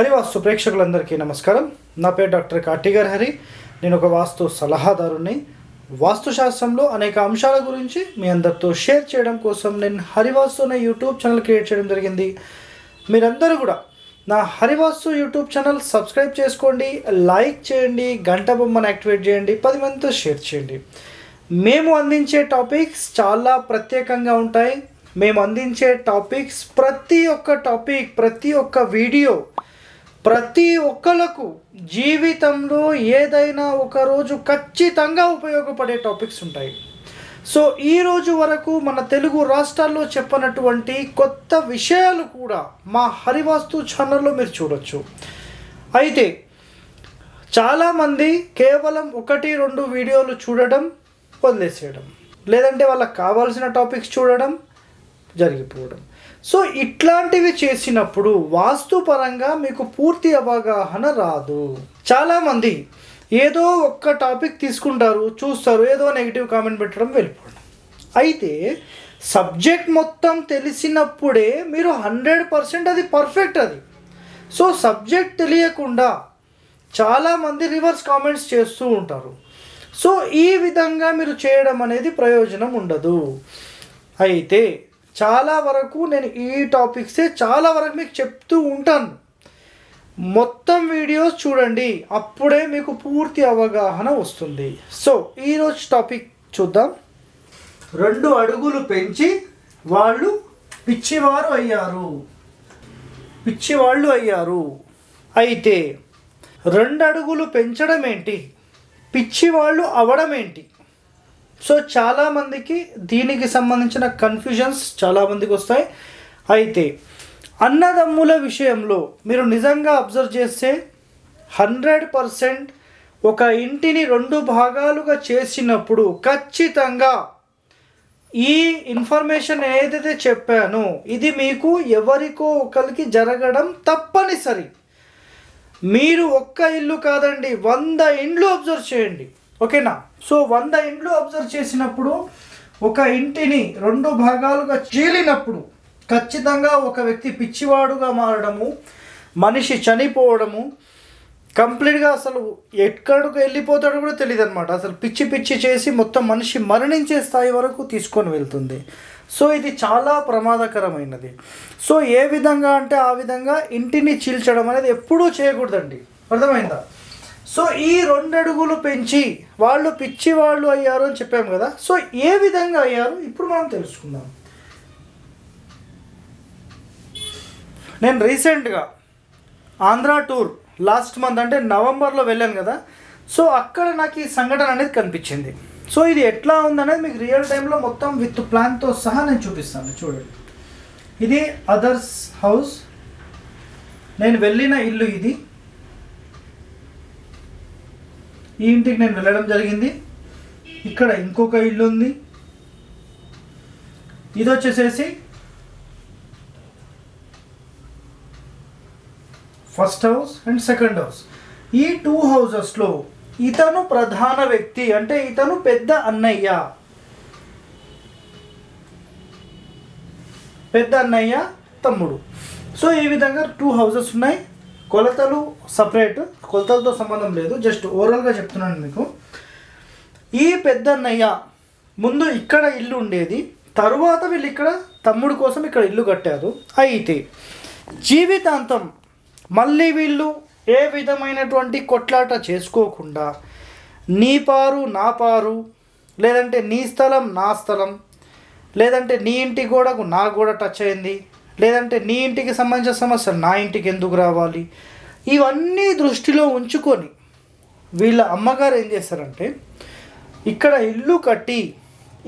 హరివాస్తు ప్రేక్షకులందరికీ నమస్కారం। నా పేరు డాక్టర్ కాటిగర్ హరి, నేను ఒక వాస్తు సలహాదారుని। వాస్తుశాస్త్రంలో అనేక అంశాల గురించి మీ అందరితో షేర్ చేయడం కోసం నేను హరివాస్తు అనే యూట్యూబ్ ఛానల్ క్రియేట్ చేయడం జరిగింది। మీరందరూ కూడా నా హరివాస్తు యూట్యూబ్ ఛానల్ సబ్స్క్రైబ్ చేసుకోండి, లైక్ చేయండి, గంట బొమ్మను యాక్టివేట్ చేయండి, 10 మందితో షేర్ చేయండి। మేము అందించే టాపిక్స్ చాలా ప్రత్యేకంగా ఉంటాయి। మేము అందించే టాపిక్స్ ప్రతి ఒక్క టాపిక్, ప్రతి ఒక్క వీడియో ప్రతి ఒక్కలకు జీవితంలో ఏదైనా ఒక రోజు ఖచ్చితంగా ఉపయోగపడే టాపిక్స్ ఉంటాయి। సో ఈరోజు వరకు మన తెలుగు రాష్ట్రాల్లో చెప్పనటువంటి కొత్త విషయాలు కూడా మా హరివాస్తు ఛానల్లో మీరు చూడొచ్చు। అయితే చాలామంది కేవలం 1-2 వీడియోలు చూడడం వదిలేసేయడం, లేదంటే వాళ్ళకి కావాల్సిన టాపిక్స్ చూడడం జరిగిపోవడం। సో ఇట్లాంటివి చేసినప్పుడు వాస్తుపరంగా మీకు పూర్తి అవగాహన రాదు। చాలామంది ఏదో ఒక్క టాపిక్ తీసుకుంటారు, చూస్తారు, ఏదో నెగిటివ్ కామెంట్ పెట్టడం వెళ్ళిపోవడం। అయితే సబ్జెక్ట్ మొత్తం తెలిసినప్పుడే మీరు 100% అది పర్ఫెక్ట్ అది। సో సబ్జెక్ట్ తెలియకుండా చాలామంది రివర్స్ కామెంట్స్ చేస్తూ ఉంటారు। సో ఈ విధంగా మీరు చేయడం అనేది ప్రయోజనం ఉండదు। అయితే చాలా వరకు నేను ఈ టాపిక్సే చాలా వరకు మీకు చెప్తూ ఉంటాను। మొత్తం వీడియోస్ చూడండి, అప్పుడే మీకు పూర్తి అవగాహన వస్తుంది। సో ఈరోజు టాపిక్ చూద్దాం। 2 అడుగులు పెంచి వాళ్ళు పిచ్చివాళ్ళు అయ్యారు। అయితే 2 అడుగులు పెంచడం ఏంటి, పిచ్చివాళ్ళు అవ్వడం ఏంటి? సో చాలామందికి దీనికి సంబంధించిన కన్ఫ్యూజన్స్ చాలామందికి వస్తాయి। అయితే అన్నదమ్ముల విషయంలో మీరు నిజంగా అబ్జర్వ్ చేస్తే 100% ఒక ఇంటిని 2 భాగాలుగా చేసినప్పుడు ఖచ్చితంగా ఈ ఇన్ఫర్మేషన్ ఏదైతే చెప్పానో ఇది మీకు ఎవరికో ఒకరికి జరగడం తప్పనిసరి। మీరు ఒక్క ఇల్లు కాదండి, 100 ఇండ్లు అబ్జర్వ్ చేయండి, ఓకేనా? సో 100 ఇండ్లు అబ్జర్వ్ చేసినప్పుడు ఒక ఇంటిని 2 భాగాలుగా చీలినప్పుడు ఖచ్చితంగా ఒక వ్యక్తి పిచ్చివాడుగా మారడము, మనిషి చనిపోవడము, కంప్లీట్గా అసలు ఎక్కడికి వెళ్ళిపోతాడో కూడా తెలియదు అనమాట। అసలు పిచ్చి పిచ్చి చేసి మొత్తం మనిషి మరణించే స్థాయి వరకు తీసుకొని వెళ్తుంది। సో ఇది చాలా ప్రమాదకరమైనది। సో ఏ విధంగా అంటే ఆ విధంగా ఇంటిని చీల్చడం అనేది ఎప్పుడూ చేయకూడదండి, అర్థమైందా? సో ఈ 2 అడుగులు పెంచి వాళ్ళు పిచ్చివాళ్ళు అయ్యారు అని చెప్పాము కదా। సో ఏ విధంగా అయ్యారు ఇప్పుడు మనం తెలుసుకుందాం। నేను రీసెంట్గా ఆంధ్ర టూర్ లాస్ట్ మంత్ అంటే నవంబర్లో వెళ్ళాను కదా। సో అక్కడ నాకు ఈ సంఘటన అనేది కనిపించింది। సో ఇది ఎట్లా ఉందనేది మీకు రియల్ టైంలో మొత్తం విత్ ప్లాన్తో సహా నేను చూపిస్తాను, చూడండి। ఇది అదర్స్ హౌస్, నేను వెళ్ళిన ఇల్లు ఇది। ఈ ఇంటికి నేను వెళ్ళడం జరిగింది। ఇక్కడ ఇంకొక ఇల్లు ఉంది, ఇది వచ్చేసేసి first house and second house. ఈ 2 హౌసెస్లో ఇతను ప్రధాన వ్యక్తి, అంటే ఇతను పెద్ద అన్నయ్య తమ్ముడు। సో ఈ విధంగా 2 హౌసెస్ ఉన్నాయి। కొలతలు సపరేట్, కొలతలతో సంబంధం లేదు, జస్ట్ ఓవరాల్గా చెప్తున్నాను మీకు। ఈ పెద్దన్నయ్య ముందు ఇక్కడ ఇల్లు ఉండేది, తరువాత వీళ్ళు ఇక్కడ తమ్ముడు కోసం ఇక్కడ ఇల్లు కట్టారు। అయితే జీవితాంతం మళ్ళీ వీళ్ళు ఏ విధమైనటువంటి కొట్లాట చేసుకోకుండా నీ పారు నా పారు, లేదంటే నీ స్థలం నా స్థలం, లేదంటే నీ ఇంటి గోడకు నా గోడ టచ్ అయింది, లేదంటే నీ ఇంటికి సంబంధించిన సమస్య నా ఇంటికి ఎందుకు రావాలి, ఇవన్నీ దృష్టిలో ఉంచుకొని వీళ్ళ అమ్మగారు ఏం చేస్తారంటే ఇక్కడ ఇల్లు కట్టి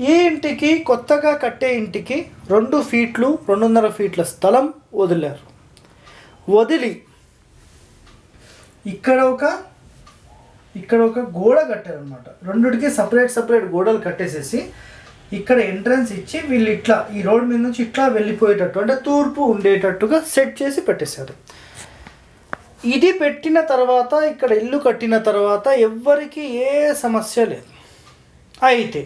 ఈ ఇంటికి కొత్తగా కట్టే ఇంటికి 2 ఫీట్లు 2.5 ఫీట్ల స్థలం వదిలారు। వదిలి ఇక్కడ ఒక గోడ కట్టారనమాట। 2కి సపరేట్ గోడలు కట్టేసేసి ఇక్కడ ఎంట్రన్స్ ఇచ్చి వీళ్ళు ఇట్లా ఈ రోడ్ మీద నుంచి ఇట్లా వెళ్ళిపోయేటట్టు, అంటే తూర్పు ఉండేటట్టుగా సెట్ చేసి పెట్టేశారు। ఇది పెట్టిన తర్వాత ఇక్కడ ఇల్లు కట్టిన తర్వాత ఎవ్వరికీ ఏ సమస్య లేదు। అయితే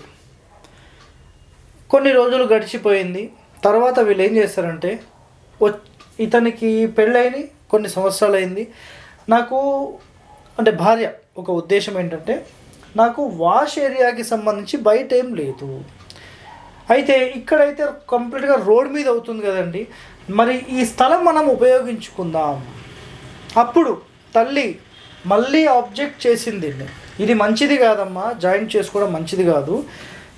కొన్ని రోజులు గడిచిపోయింది, తర్వాత వీళ్ళు ఏం చేస్తారంటే ఇతనికి పెళ్ళైన కొన్ని సంవత్సరాలైంది నాకు అంటే భార్య ఒక ఉద్దేశం ఏంటంటే నాకు వాష్ ఏరియాకి సంబంధించి బయట ఏం లేదు అయితే ఇక్కడ అయితే కంప్లీట్ గా రోడ్ మీద అవుతుంది కదండి మరి ఈ స్థలం మనం ఉపయోగించుకుందాం అప్పుడు తల్లి మళ్ళీ ఆబ్జెక్ట్ చేసింది ఇది మంచిది కాదమ్మా జాయిన్ చేసుకోవడం మంచిది కాదు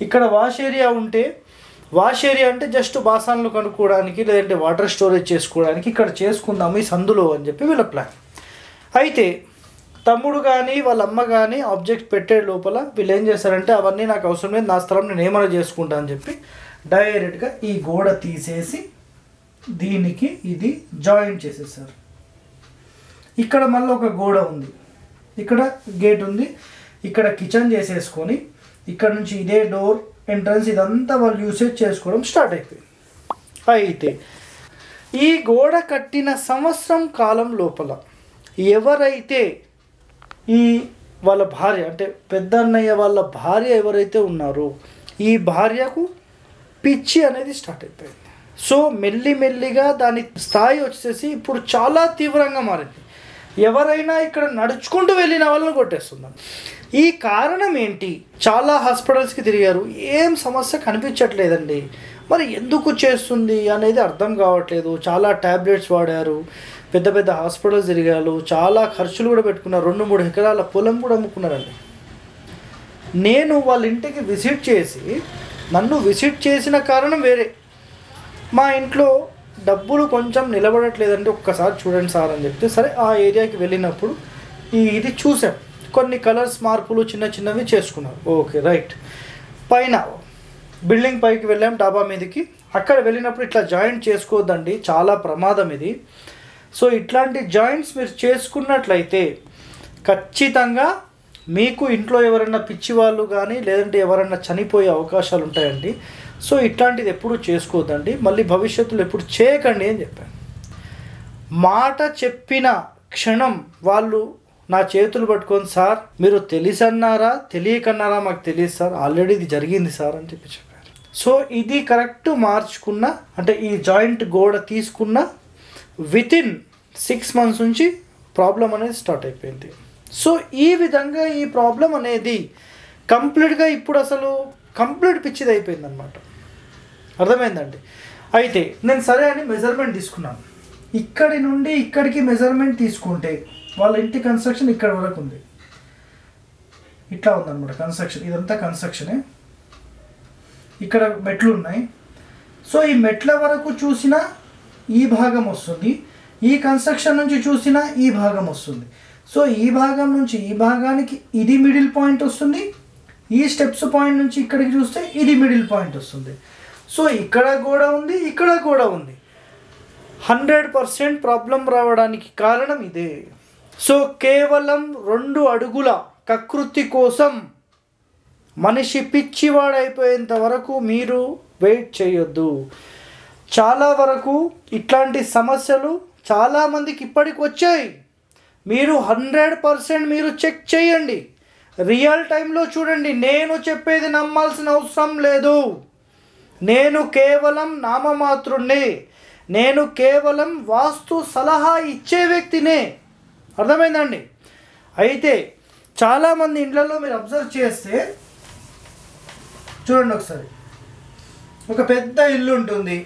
ఇక్కడ వాష్ ఏరియా ఉంటే వాష్ ఏరియా అంటే జస్ట్ బాసన్లు కడుక్కోవడానికి లేదంటే వాటర్ స్టోరేజ్ చేసుకోవడానికి ఇక్కడ చేసుకుందాం ఈ సందులో అని చెప్పి వీళ్ళ ప్లాన్ అయితే తమ్ముడు గాని వాళ్ళ అమ్మ గాని ఆబ్జెక్ట్ పెట్టే లోపల వీళ్ళు ఏం చేశారంటే అవన్నీ నాకు అవసరం లేదు నా స్థలం నేను ఏమైనా చేసుకుంటా అని చెప్పి డైరెక్ట్ గా ఈ గోడ తీసేసి దీనికి ఇది జాయింట్ చేసేసారు ఇక్కడ మళ్ళీ ఒక గోడ ఉంది ఇక్కడ గేట్ ఉంది ఇక్కడ కిచెన్ చేసేసుకొని ఇక్కడ నుంచి ఇదే డోర్ ఎంట్రన్స్ ఇదంతా వాళ్ళు యూసేజ్ చేసుకోవడం స్టార్ట్ అయిపోయింది అయితే ఈ గోడ కట్టిన సంవత్సరం కాలం లోపల ఎవరైతే ఈ వాళ్ళ భార్య అంటే పెద్దన్నయ్య వాళ్ళ భార్య ఎవరైతే ఉన్నారో ఈ భార్యకు పిచ్చి అనేది స్టార్ట్ అయిపోయింది సో మెల్లిమెల్లిగా దాని స్థాయి వచ్చేసి ఇప్పుడు చాలా తీవ్రంగా మారింది ఎవరైనా ఇక్కడ నడుచుకుంటూ వెళ్ళిన వాళ్ళని కొట్టేస్తున్నాం ఈ కారణం ఏంటి చాలా హాస్పిటల్స్కి తిరిగారు ఏం సమస్య కనిపించట్లేదండి మరి ఎందుకు చేస్తుంది అనేది అర్థం కావట్లేదు చాలా ట్యాబ్లెట్స్ వాడారు పెద్ద పెద్ద హాస్పిటల్స్ తిరిగారు చాలా ఖర్చులు కూడా పెట్టుకున్నారు 2-3 ఎకరాల పొలం కూడా అమ్ముకున్నారండి నేను వాళ్ళ ఇంటికి విజిట్ చేసి నన్ను విజిట్ చేసిన కారణం వేరే మా ఇంట్లో డబ్బులు కొంచెం నిలబడట్లేదంటే ఒక్కసారి చూడండి సార్ అని చెప్తే సరే ఆ ఏరియాకి వెళ్ళినప్పుడు ఇది చూసాం కొన్ని కలర్స్ మార్పులు చిన్న చిన్నవి చేసుకున్నారు ఓకే రైట్ పైన బిల్డింగ్ పైకి వెళ్ళాం డాబా మీదకి అక్కడ వెళ్ళినప్పుడు ఇట్లా జాయింట్ చేసుకోవద్దండి చాలా ప్రమాదం ఇది సో ఇట్లాంటి జాయింట్స్ మీరు చేసుకున్నట్లయితే ఖచ్చితంగా మీకు ఇంట్లో ఎవరైనా పిచ్చి వాళ్ళు కానీ లేదంటే ఎవరైనా చనిపోయే అవకాశాలు ఉంటాయండి సో ఇట్లాంటిది ఎప్పుడు చేసుకోవద్దండి మళ్ళీ భవిష్యత్తులో ఎప్పుడు చేయకండి అని చెప్పాను మాట చెప్పిన క్షణం వాళ్ళు నా చేతులు పట్టుకొని సార్ మీరు తెలిసన్నారా తెలియకన్నారా మాకు తెలియదు సార్ ఆల్రెడీ ఇది జరిగింది సార్ అని చెప్పి చెప్పారు సో ఇది కరెక్ట్ మార్చుకున్న అంటే ఈ జాయింట్ గోడ తీసుకున్న వితిన్ 6 months నుంచి ప్రాబ్లం అనేది స్టార్ట్ అయిపోయింది సో ఈ విధంగా ఈ ప్రాబ్లం అనేది కంప్లీట్గా ఇప్పుడు అసలు కంప్లీట్ పిచ్చిది అయిపోయిందనమాట అర్థమైందండి అయితే నేను సరే అని మెజర్మెంట్ తీసుకున్నాను ఇక్కడి నుండి ఇక్కడికి మెజర్మెంట్ తీసుకుంటే వాళ్ళ ఇంటి కన్స్ట్రక్షన్ ఇక్కడ వరకు ఉంది ఇట్లా ఉందన్నమాట కన్స్ట్రక్షన్ ఇదంతా కన్స్ట్రక్షనే ఇక్కడ మెట్లు ఉన్నాయి సో ఈ మెట్ల వరకు చూసినా ఈ భాగం వస్తుంది ఈ కన్స్ట్రక్షన్ నుంచి చూసినా ఈ భాగం వస్తుంది సో ఈ భాగం నుంచి ఈ భాగానికి ఇది మిడిల్ పాయింట్ వస్తుంది ఈ స్టెప్స్ పాయింట్ నుంచి ఇక్కడికి చూస్తే ఇది మిడిల్ పాయింట్ వస్తుంది సో ఇక్కడ కూడా ఉంది ఇక్కడ కూడా ఉంది 100% ప్రాబ్లం రావడానికి కారణం ఇదే సో కేవలం 2 అడుగుల కకృతి కోసం మనిషి పిచ్చివాడైపోయేంత వరకు మీరు వెయిట్ చేయొద్దు చాలా వరకు ఇట్లాంటి సమస్యలు చాలామందికి ఇప్పటికి వచ్చాయి మీరు 100% మీరు చెక్ చేయండి రియల్ టైంలో చూడండి నేను చెప్పేది నమ్మాల్సిన అవసరం లేదు నేను కేవలం నామమాత్రుణ్ణి నేను కేవలం వాస్తు సలహా ఇచ్చే వ్యక్తినే అర్థమైందండి అయితే చాలామంది ఇండ్లలో మీరు అబ్జర్వ్ చేస్తే చూడండి ఒకసారి ఒక పెద్ద ఇల్లు ఉంటుంది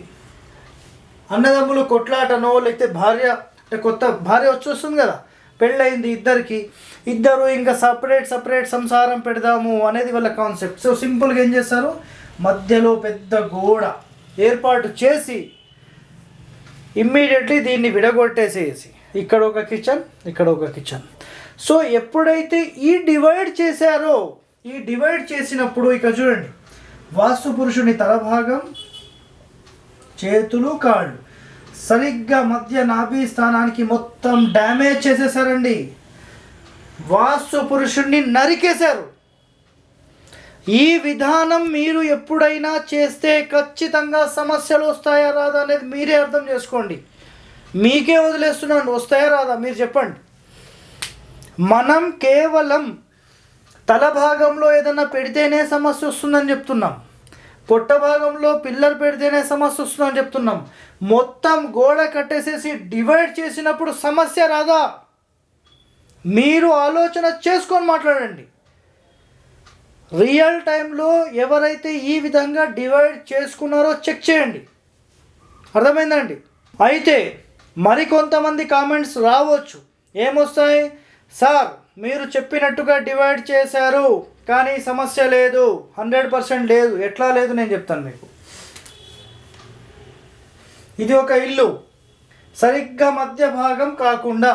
అన్నదమ్ములు కొట్లాటనో లేకపోతే భార్య అంటే కొత్త భార్య వచ్చేస్తుంది కదా పెళ్ళయింది ఇద్దరికి ఇద్దరు ఇంకా సపరేట్ సంసారం పెడదాము అనేది వాళ్ళ కాన్సెప్ట్ సో సింపుల్గా ఏం చేస్తారు మధ్యలో పెద్ద గోడ ఏర్పాటు చేసి ఇమ్మీడియట్లీ దీన్ని విడగొట్టేసేసి ఇక్కడ ఒక కిచెన్ ఇక్కడ ఒక కిచెన్ సో ఎప్పుడైతే ఈ డివైడ్ చేశారో ఈ డివైడ్ చేసినప్పుడు ఇక చూడండి వాస్తు పురుషుని తలభాగం చేతులు కాళ్ళు సరిగ్గా మధ్య నాభి స్థానానికి మొత్తం డ్యామేజ్ చేసేసారండి వాస్తు పురుషుణ్ణి నరికేశారు ఈ విధానం మీరు ఎప్పుడైనా చేస్తే ఖచ్చితంగా సమస్యలు వస్తాయా రాదా అనేది మీరే అర్థం చేసుకోండి మీకే వదిలేస్తున్నాను వస్తాయా రాదా మీరు చెప్పండి మనం కేవలం తల భాగంలో ఏదైనా పెడితేనే సమస్య వస్తుందని చెప్తున్నాం పొట్ట భాగంలో పిల్లర్ పెడితేనే సమస్య వస్తుందని చెప్తున్నాం. మొత్తం గోడ కట్టేసేసి డివైడ్ చేసినప్పుడు సమస్య రాదా? మీరు ఆలోచన చేసుకొని మాట్లాడండి. రియల్ టైంలో ఎవరైతే ఈ విధంగా డివైడ్ చేసుకున్నారో చెక్ చేయండి. అర్థమైందండి? అయితే మరికొంతమంది కామెంట్స్ రావచ్చు. ఏమొస్తాయి? సార్ మీరు చెప్పినట్టుగా డివైడ్ చేశారు కానీ సమస్య లేదు, 100% లేదు. ఎట్లా లేదు? నేను చెప్తాను మీకు. ఇది ఒక ఇల్లు, సరిగ్గా మధ్య భాగం కాకుండా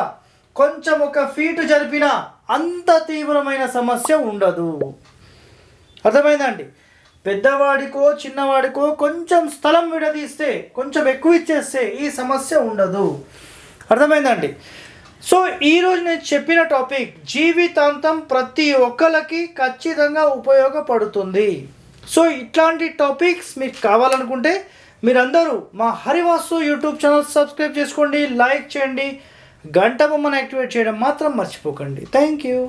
కొంచెం ఒక ఫీటు జరిపిన అంత తీవ్రమైన సమస్య ఉండదు. అర్థమైందండి? పెద్దవాడికో చిన్నవాడికో కొంచెం స్థలం విడదీస్తే, కొంచెం ఎక్కువ ఇచ్చేస్తే ఈ సమస్య ఉండదు. అర్థమైందండి? సో ఈరోజు నేను చెప్పిన టాపిక్ జీవితాంతం ప్రతి ఒక్కరికి ఖచ్చితంగా ఉపయోగపడుతుంది. సో ఇట్లాంటి టాపిక్స్ మీకు కావాలనుకుంటే మీరందరూ మా హరివాస్తు యూట్యూబ్ ఛానల్ సబ్స్క్రైబ్ చేసుకోండి, లైక్ చేయండి, గంట బొమ్మను యాక్టివేట్ చేయడం మాత్రం మర్చిపోకండి. Thank you.